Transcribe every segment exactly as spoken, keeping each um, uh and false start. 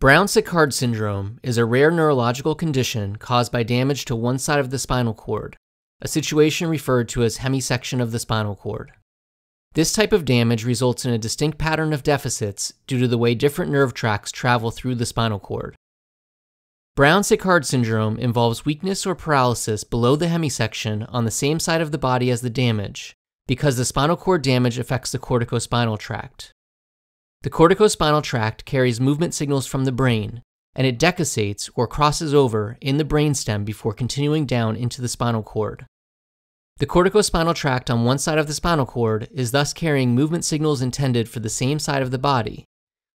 Brown-Séquard syndrome is a rare neurological condition caused by damage to one side of the spinal cord, a situation referred to as hemisection of the spinal cord. This type of damage results in a distinct pattern of deficits due to the way different nerve tracts travel through the spinal cord. Brown-Séquard syndrome involves weakness or paralysis below the hemisection on the same side of the body as the damage, because the spinal cord damage affects the corticospinal tract. The corticospinal tract carries movement signals from the brain, and it decussates or crosses over in the brainstem before continuing down into the spinal cord. The corticospinal tract on one side of the spinal cord is thus carrying movement signals intended for the same side of the body,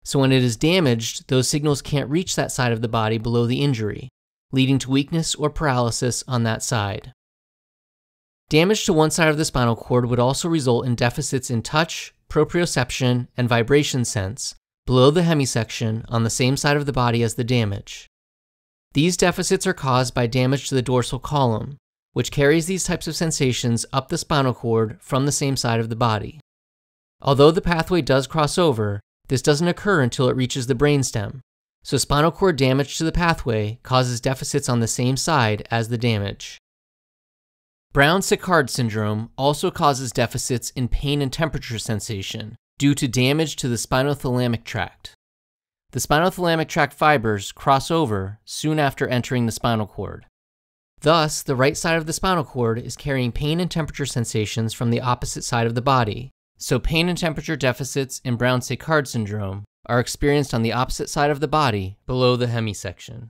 so when it is damaged, those signals can't reach that side of the body below the injury, leading to weakness or paralysis on that side. Damage to one side of the spinal cord would also result in deficits in touch, proprioception, and vibration sense below the hemisection on the same side of the body as the damage. These deficits are caused by damage to the dorsal column, which carries these types of sensations up the spinal cord from the same side of the body. Although the pathway does cross over, this doesn't occur until it reaches the brainstem, so spinal cord damage to the pathway causes deficits on the same side as the damage. Brown-Séquard syndrome also causes deficits in pain and temperature sensation due to damage to the spinothalamic tract. The spinothalamic tract fibers cross over soon after entering the spinal cord. Thus, the right side of the spinal cord is carrying pain and temperature sensations from the opposite side of the body. So pain and temperature deficits in Brown-Séquard syndrome are experienced on the opposite side of the body below the hemisection.